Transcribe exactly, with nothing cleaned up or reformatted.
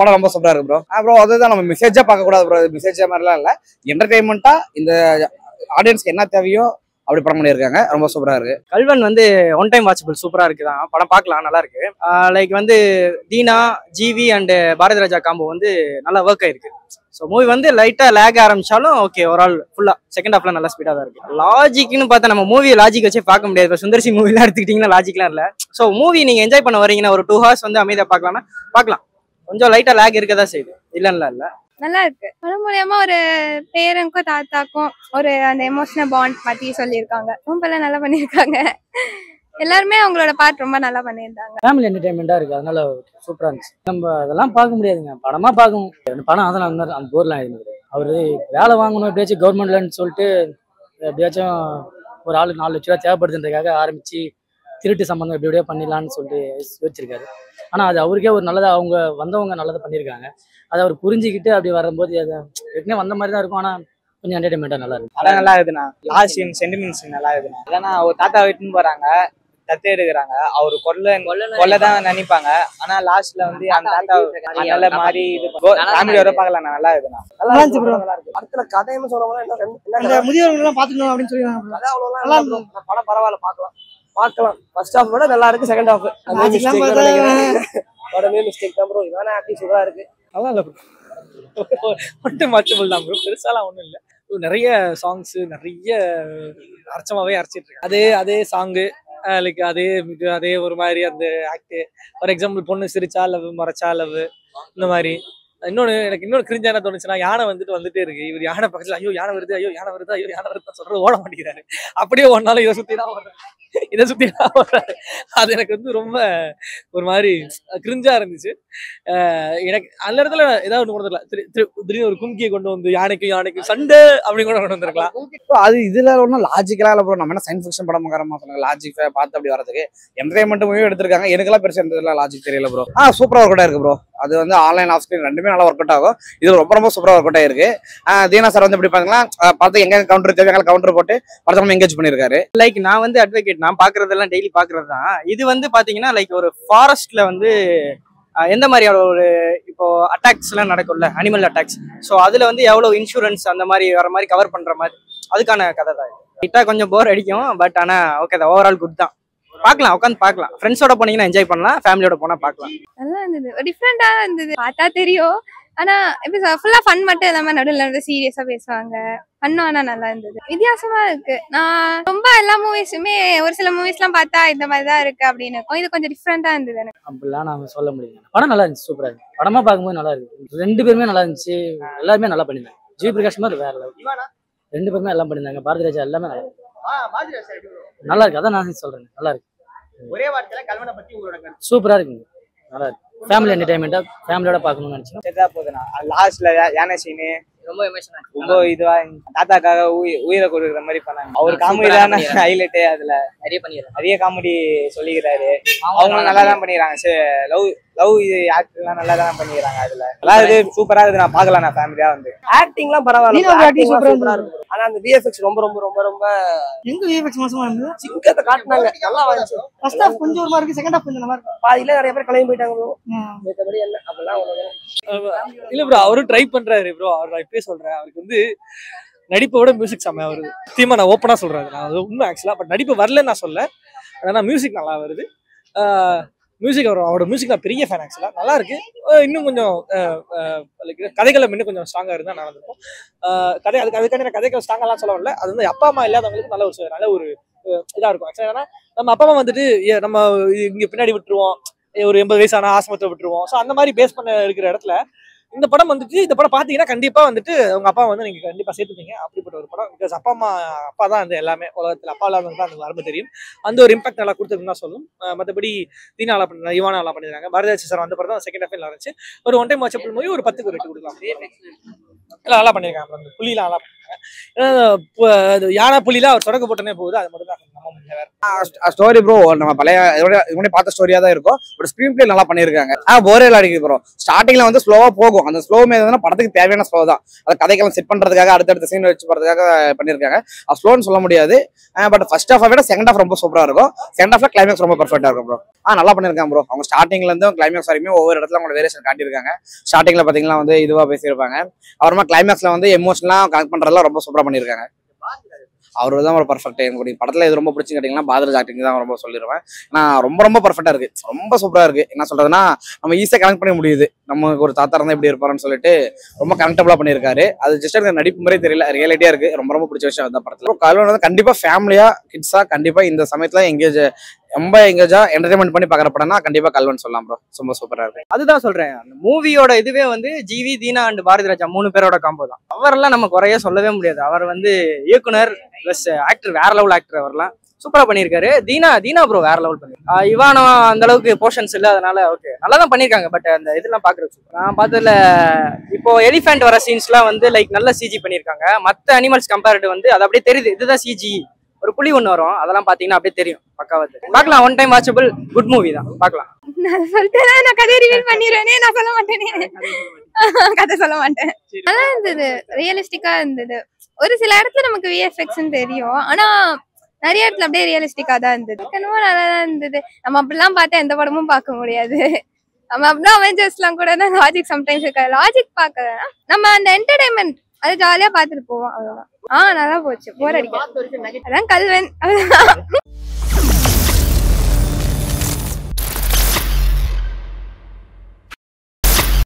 படம் ரொம்ப சூப்பராக இருக்கு ப்ரோ. அப்புறம் அதுதான் நம்ம மெசேஜாக பார்க்கக்கூடாது ப்ரோ, மெசேஜ் மாதிரிலாம் இல்லை, என்டர்டெயின்மெண்ட்டாக இந்த ஆடியன்ஸ்க்கு என்ன தேவையோ அப்படி படம் பண்ணியிருக்காங்க. ரொம்ப சூப்பராக இருக்கு. கல்வன் வந்து ஒன் டைம் வாட்சபிள் சூப்பராக இருக்கு தான், படம் பார்க்கலாம், நல்லா இருக்கு. லைக் வந்து தீனா, ஜிவி அண்டு பாரதி ராஜா காம்போ வந்து நல்லா ஒர்க் ஆயிருக்கு. ஸோ மூவி வந்து லைட்டாக லேக் ஆரம்பிச்சாலும் ஓகே, ஒரு ஆள் ஃபுல்லாக செகண்ட் ஹாஃப்லாம் நல்லா ஸ்பீடாக தான் இருக்கு. லாஜிக்னு பார்த்தா நம்ம மூவி லாஜிக் வச்சு பார்க்க முடியாது. இப்போ சுந்தர்சி மூவிலாம் எடுத்துக்கிட்டிங்கன்னா லாஜிக்லாம் இல்லை. ஸோ மூவி நீங்கள் என்ஜாய் பண்ண வரீங்கன்னா ஒரு டூ ஹவர்ஸ் வந்து அமைதியாக பார்க்கலாம்னா பார்க்கலாம். கொஞ்சம் லைட்டா லாக் இருக்கதா செய்யுது, இல்லன்னா இல்ல, நல்லா இருக்கு. அது மூலமா ஒரு பேரனுக்கும் தாத்தாக்கும் ஒரு அந்த எமோஷனல் பாண்ட் பத்தி சொல்லியிருக்காங்க. ரொம்ப நல்லா பண்ணியிருக்காங்க, எல்லாருமே அவங்களோட பார்ட் ரொம்ப நல்லா பண்ணியிருந்தாங்க. ஃபேமிலி என்டர்டைன்மெண்டா இருக்கு, அதனால சூப்பரா இருந்துச்சு. நம்ம அதெல்லாம் பார்க்க முடியாதுங்க, படமா பார்க்கணும். படம் அதெல்லாம் அந்த போர்லாம் இருந்தது. அவரு வேலை வாங்கணும் எப்படியாச்சும் கவர்மெண்ட்லன்னு சொல்லிட்டு எப்படியாச்சும் ஒரு ஆளு நாலு லட்ச ரூபா தேவைப்படுதுன்றதுக்காக ஆரம்பிச்சு திருட்டு சம்பந்தம் எப்படி எப்படியோ பண்ணிடலான்னு சொல்லிட்டு யோசிச்சிருக்காரு. ஆனால் அது அவருக்கே ஒரு நல்லதாக, அவங்க வந்தவங்க நல்லதாக பண்ணியிருக்காங்க. அதை அவர் புரிஞ்சுக்கிட்டு அப்படி வரும்போது அது எப்படின்னா வந்த மாதிரி தான் இருக்கும். ஆனால் கொஞ்சம் என்டர்டைன்மெண்ட்டாக நல்லா இருக்கும். அதான் நல்லா இருக்குதுண்ணா. லாஸ்ட் சீன் சென்டிமெண்ட் சீன் நல்லா இருக்குதுண்ணா. இல்லைன்னா ஒரு தாத்தா வீட்டுன்னு போகிறாங்க, தத்து எடுக்கிறாங்க, அவர் கொல்ல கொல்ல தான் நினைப்பாங்க. ஆனால் லாஸ்ட்டில் வந்து அந்த தாத்தா நல்ல மாதிரி இது ஃபேமிலி வர பார்க்கலாம். நல்லா இருக்குதுண்ணா, நல்லா இருந்துச்சு ப்ரோ. நல்லா இருக்கு. அடுத்த கதையுமே சொல்லுவாங்க, முதியவர்கள்லாம் பார்த்துக்கணும் அப்படின்னு சொல்லிடுறாங்க. அதான் அவ்வளோ நல்லா இருக்கும். படம் பரவாயில்ல, பார்க்கலாம் பார்க்கலாம். ஃபர்ஸ்ட் ஹாஃப் விட நல்லா இருக்கு, செகண்ட் ஹாஃப் படமே மிஸ்டேக் தான் ப்ரோ. இதான ஆக்டிங் சூப்பராக இருக்கு, நல்லா இல்லை ப்ரோ, மட்டும் மாச்சபிள் தான் ப்ரோ. பெருசாலாம் ஒன்றும் இல்லை. நிறைய சாங்ஸு நிறைய அர்ச்சமாகவே அரைச்சிட்டு இருக்கு. அதே அதே சாங்கு லைக் அதே அதே ஒரு மாதிரி அந்த ஆக்டு. ஃபார் எக்ஸாம்பிள் பொண்ணு சிரிச்சா லவ், மறைச்சா லவ், இந்த மாதிரி. இன்னொன்று எனக்கு இன்னொரு கிரிஞ்சா என்ன தோணுச்சுன்னா, யானை வந்துட்டு வந்துட்டே இருக்கு. இவர் யானை பக்கத்தில் ஐயோ யானை வருது, ஐயோ யானை வருது, ஐயோ யானை வருதுன்னு சொல்றது ஓட மாட்டேங்கிறாரு. அப்படியே ஒரு நாள் இதை சுற்றி தான் ஓடுறேன், இதை சுற்றி தான் ஓடுறாரு. அது எனக்கு வந்து ரொம்ப ஒரு மாதிரி கிரிஞ்சா இருந்துச்சு. எனக்கு அந்த இடத்துல ஏதாவது ஒன்று கொடுத்துருக்கலாம். திரு திரு திடீர்னு ஒரு கும்கியை கொண்டு வந்து யானைக்கும் யானைக்கும் சண்டை அப்படி கூட கொண்டு வந்துருக்கலாம். அது இதுல ஒன்றும் லாஜிக்கலா இல்லை ப்ரோ. நம்ம என்ன சயின்ஸ் ஃபிக்ஷன் படம் காரமா சொன்னாங்க, லாஜிக்கை பார்த்து அப்படி வரதுக்கு என்டர்டைன்மெண்ட் மூவியும் எடுத்திருக்காங்க. எனக்குலாம் பெருசாக இருந்ததுல லாஜிக் தெரியல ப்ரோ. ஆ சூப்பராக கூட இருக்கு ப்ரோ. அது வந்து ஆன்லைன் ஆஃப் ஸ்கிரீன் ரெண்டுமே நல்லா ஒர்க் அவுட் ஆகும். இது ரொம்ப ரொம்ப சூப்பராக ஒர்க் அவுட் ஆயிருக்கு. தீனா சார் வந்து இப்படி பாத்தீங்கன்னா பார்த்து எங்க கவுண்டர் தேவையான கவுண்டர் போட்டு படத்தை எங்கேஜ் பண்ணியிருக்காரு. லைக் நான் வந்து அட்வொகேட், நான் பாக்குறதெல்லாம் டெய்லி பாக்குறது தான். இது வந்து பாத்தீங்கன்னா லைக் ஒரு ஃபாரஸ்ட்ல வந்து எந்த மாதிரியான ஒரு இப்போ அட்டாக்ஸ் எல்லாம் நடக்கும்ல, அனிமல் அட்டாக்ஸ். ஸோ அதுல வந்து எவ்வளவு இன்சூரன்ஸ் அந்த மாதிரி வர மாதிரி கவர் பண்ற மாதிரி அதுக்கான கதை தான். கிட்டா கொஞ்சம் போர் அடிக்கும், பட் ஆனா ஓகே தான், ஓவரால் குட் தான். பார்க்கலாம், உட்காந்து பார்க்கலாம். ஃப்ரெண்ட்ஸோட போனீங்கன்னா என்ஜாய் பண்ணலாம், ஃபேமிலியோட போனா பார்க்கலாம். நல்லா இருந்தது, டிஃப்ரெண்டா இருந்தது, பார்த்தா தெரியும். ஆனா இப்ப ஃபுல்லா ஃபன் மட்டும் எல்லாமே நடுவில் நடுவில் சீரியஸா பேசுவாங்க. ஃபன்னும் ஆனா நல்லா இருந்தது, வித்தியாசமா இருக்கு. நான் ரொம்ப எல்லா மூவிஸுமே ஒரு சில மூவிஸ் எல்லாம் பார்த்தா இந்த மாதிரிதான் இருக்கு அப்படின்னு இருக்கும். இது கொஞ்சம் டிஃப்ரெண்டா இருந்தது எனக்கு. அப்படிலாம் நாங்க சொல்ல முடியும். படம் நல்லா இருந்துச்சு, சூப்பரா இருக்கு. படமா பார்க்கும்போது நல்லா இருக்கு. ரெண்டு பேருமே நல்லா இருந்துச்சு, எல்லாருமே நல்லா பண்ணிருந்தாங்க. ஜி பிரகாஷ் மாதிரி வேற லெவல், ரெண்டு பேருமே எல்லாம் பண்ணிருந்தாங்க. பாரதி ராஜா எல்லாமே நல்லா இருக்கு, நல்லா இருக்கு. அதான் நான் சொல்றேன், நல்லா இருக்கு. ஒரே வார்த்தையில கல்வனை பத்தி உங்களோட கருத்து? சூப்பரா இருக்குங்க, நல்லா இருக்கு. ஃபேமிலி என்டர்டைன்மெண்டா ஃபேமிலியோட பார்க்கணும்னு நினைச்சேன். செட்டா போகுதுண்ணா. லாஸ்ட்ல யானை சீனு ரொம்ப எமோஷனா இருக்கு. ரொம்ப இதுவா தாத்தாக்காக உயிரை கொடுக்குற மாதிரி பண்ணாங்க. அவர் காமெடியான ஹைலைட் அதுல நிறைய பண்ணிடுறாரு, நிறைய காமெடி சொல்லிக்கிறாரு. அவங்களும் நல்லா தான் பண்ணிடுறாங்க. லவ் லவ் இது ஆக்ட்லாம் நல்லா தான் பண்ணிடுறாங்க. அதுல அதாவது சூப்பரா இருக்கு. நான் பாக்கலாம், நான் ஃபேமிலியா வந்து ஆக்டிங்லாம் பரவாயில்ல. ஆனா அந்த விஎஃப்எக்ஸ் ரொம்ப ரொம்ப ரொம்ப ரொம்ப எங்க விஎஃப்எக்ஸ் மோசமா இருந்தது. சிங்கத்தை காட்டினாங்க, நல்லா வந்துச்சு. ஃபர்ஸ்ட் ஹாஃப் கொஞ்சம் ஒருமா இருக்கு, செகண்ட் ஹாஃப் கொஞ்சம் நல்லா இருக்கு. பாதியில நிறைய பேர் கிளம்பி போயிட்டாங்க ப்ரோ. மத்தபடி என்ன அவ்வளவுதான் இல்ல ப்ரோ. அவரும் ட்ரை பண்றாரு ப்ரோ. அவர் இப்பயே சொல்றேன், அவருக்கு வந்து நடிப்போட மியூசிக் செம்மையா வருது. தீமா நான் ஓப்பனா சொல்றேன், நான் உண்மை ஆக்சுவலா. பட் நடிப்பு வரலன்னு நான் சொல்ல, ஆனா மியூசிக் நல்லா வருது. மியூசிக் வரும், அவரோட மியூசிக் நான் பெரிய ஃபேன் ஆக்சுவலாக. நல்லா இருக்கு. இன்னும் கொஞ்சம் கதைகளை இன்னும் கொஞ்சம் ஸ்ட்ராங்காக இருந்தால் நடந்திருக்கும். கதை அதுக்கு அதுக்கான கதைகள் ஸ்ட்ராங்கெல்லாம் சொல்ல வரல. அது வந்து அப்பா அம்மா இல்லாதவங்களுக்கு நல்ல ஒரு நல்ல ஒரு இதாக இருக்கும் ஆக்சுவலாக. ஏன்னா நம்ம அப்பா அம்மா வந்துட்டு நம்ம இங்கே பின்னாடி விட்டுருவோம், ஒரு எண்பது வயசான ஆசிரமத்தை விட்டுருவோம். ஸோ அந்த மாதிரி பேஸ் பண்ண இருக்கிற இடத்துல இந்த படம் வந்துட்டு, இந்த படம் பார்த்தீங்கன்னா கண்டிப்பாக வந்துட்டு உங்கள் அப்பா வந்து நீங்கள் கண்டிப்பாக சேர்த்துப்பீங்க. அப்படிப்பட்ட ஒரு படம். பிகாஸ் அப்பா அம்மா அப்பா தான் அந்த எல்லாமே உலகத்தில். அப்பா இல்லாதவங்க தான் அந்த வரம்பு தெரியும். அந்த ஒரு இம்பாக்ட் நல்லா கொடுத்துருக்குன்னு தான் சொல்லும். மற்றபடி தீனா நல்லா பண்ண, யுவானா நல்லா பண்ணிடுறாங்க. பாரதிராஜா சார் அந்த படம் தான் செகண்ட் ஹாஃப் நல்லா இருந்துச்சு. ஒரு ஒன் டைம் வாட்சபிள் மூவி ஒரு பத்துக்கு ஒரு எட்டு கொடுக்கலாம். எல்லாம் நல்லா பண்ணியிருக்காங்க. அந்த புலிலாம் நல்லா பண்ணிருக்காங்க. ஏன்னா யானை புலிலாம் அவர் தொடக்க போட்டோன்னே போகுது. அது மட்டும் தான் ஸ்டோரி ப்ரோ நம்ம பழைய இதோட பார்த்த ஸ்டோரியா தான் இருக்கும். பட் ஸ்கிரீன் பிளே நல்லா பண்ணிருக்காங்க. ஆ போரேல அடிக்குது ப்ரோ. ஸ்டார்டிங்ல வந்து ஸ்லோவா போகும். அந்த ஸ்லோ மேல படத்துக்கு தேவையான ஸ்லோ தான். அதை கதைக்கெல்லாம் செட் பண்றதுக்காக அடுத்தடுத்த சீன் வச்சு போறதுக்காக பண்ணிருக்காங்க. அது ஸ்லோன்னு சொல்ல முடியாது. பட் ஃபர்ஸ்ட் ஹாஃப் விட செகண்ட் ஹாஃப் ரொம்ப சூப்பரா இருக்கும். செகண்ட் ஹாஃப்ல கிளைமேக்ஸ் ரொம்ப பர்ஃபெக்டா இருக்கும் ப்ரோ. ஆ நல்லா பண்ணிருக்காங்க ப்ரோ. அவங்க ஸ்டார்டிங்ல இருந்து கிளைமேக்ஸ் வரைக்கும் ஒவ்வொரு இடத்துல அவங்க வேரியேஷன் காட்டியிருக்காங்க. ஸ்டார்டிங்ல பாத்தீங்கன்னா வந்து இதுவா பேசியிருப்பாங்க. அப்புறமா கிளைமேக்ஸ்ல வந்து எமோஷனலா கனெக்ட் பண்றதுலாம் ரொம்ப சூப்பரா பண்ணிருக்காங்க. அவரு தான் ஒரு பர்ஃபெக்ட் எனக்கு படத்துல இது ரொம்ப பிடிச்சி கேட்டீங்கன்னா பாதர் ஆக்டிங் தான் ரொம்ப சொல்லிடுவேன். நான் ரொம்ப ரொம்ப பர்ஃபெக்டா இருக்கு, ரொம்ப சூப்பரா இருக்கு. என்ன சொல்றதுன்னா நம்ம ஈஸியா கனெக்ட் பண்ண முடியுது. நமக்கு ஒரு தாத்தா இருந்தா எப்படி இருப்பாருன்னு சொல்லிட்டு ரொம்ப கனெக்டபிளா பண்ணிருக்காரு. அது ஜஸ்ட் எனக்கு நடிப்பு முறை தெரியல, ரியாலிட்டியா இருக்கு. ரொம்ப ரொம்ப பிடிச்ச விஷயம் அந்த படத்துல. கல்வன் வந்து கண்டிப்பா ஃபேமிலியா கிட்ஸா கண்டிப்பா இந்த சமயத்துல எங்கேஜ் ரொம்ப எங்கேஜா என்டர்டைன்மெண்ட் பண்ணி பாக்குற படம்னா கண்டிப்பா கல்வன் சொல்லலாம் ப்ரோ. ரொம்ப சூப்பரா இருக்கு. அதுதான் சொல்றேன், அந்த மூவியோட இதுவே வந்து ஜிவி, தீனா அண்ட் பாரதிராஜா மூணு பேரோட காம்போ தான். அவரெல்லாம் நம்ம குறைய சொல்லவே முடியாது. அவர் வந்து இயக்குனர் பிளஸ் ஆக்டர், வேற லெவல் ஆக்டர். அவர்லாம் சூப்பரா பண்ணிருக்காரு. தீனா தீனா ப்ரோ வேற லெவல் பண்ணிருக்காரு. இவானா அந்த அளவுக்கு போர்ஷன்ஸ் இல்லை, அதனால ஓகே நல்லா தான் பண்ணிருக்காங்க. பட் அந்த இதெல்லாம் பாக்குறது நான் பார்த்ததுல இப்போ எலிஃபென்ட் வர சீன்ஸ்லாம் வந்து லைக் நல்ல சிஜி பண்ணிருக்காங்க. மற்ற அனிமல்ஸ் கம்பேர்டு வந்து அது அப்படியே தெரியுது, இதுதான் சிஜி. ஒரு புலி ஒன்று வரும், அதெல்லாம் பாத்தீங்கன்னா அப்படியே தெரியும். பக்காவா தெரியும். பார்க்கலாம், one time watchable good movie தான். பார்க்கலாம். நான் சொல்லிட்டேன், நான் கதை ரிவீல் பண்ணிடுறேனே. நான் சொல்ல மாட்டேனே, கதை சொல்ல மாட்டேன். நல்லா இருந்தது, ரியலிஸ்டிக்கா இருந்தது. ஒரு சில இடத்துல நமக்கு விஎஃப்எக்ஸ் தெரியும், ஆனா நிறைய இடத்துல அப்படியே ரியலிஸ்டிக்கா தான் இருந்தது. கனவா நல்லா தான் இருந்தது. நம்ம அப்படிலாம் பார்த்தா எந்த படமும் பார்க்க முடியாது. நம்ம அப்படின்னா அவெஞ்சர்ஸ் எல்லாம் கூட லாஜிக் சம்டைம்ஸ் இருக்கா, லாஜிக் பார்க்கறதுனா நம்ம அந்த என்டர்டைன்மெண்ட் அது ஜாலியா பாத்துட்டு போவோம். அவ்வளவுதான். ஆஹ் நல்லா போச்சு. போர் அடிக்க அதான் கல்வன்.